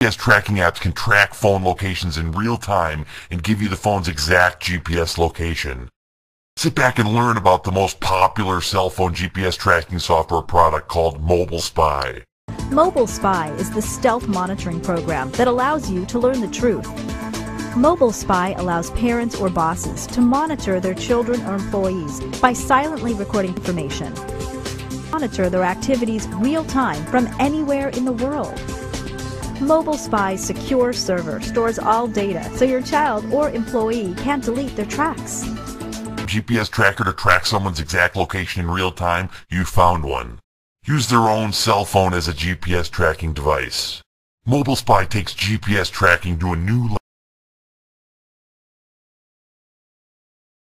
GPS tracking apps can track phone locations in real time and give you the phone's exact GPS location. Sit back and learn about the most popular cell phone GPS tracking software product called Mobile Spy. Mobile Spy is the stealth monitoring program that allows you to learn the truth. Mobile Spy allows parents or bosses to monitor their children or employees by silently recording information. Monitor their activities real-time from anywhere in the world. Mobile Spy's secure server stores all data so your child or employee can't delete their tracks. GPS tracker to track someone's exact location in real time, you found one. Use their own cell phone as a GPS tracking device. Mobile Spy takes GPS tracking to a new level.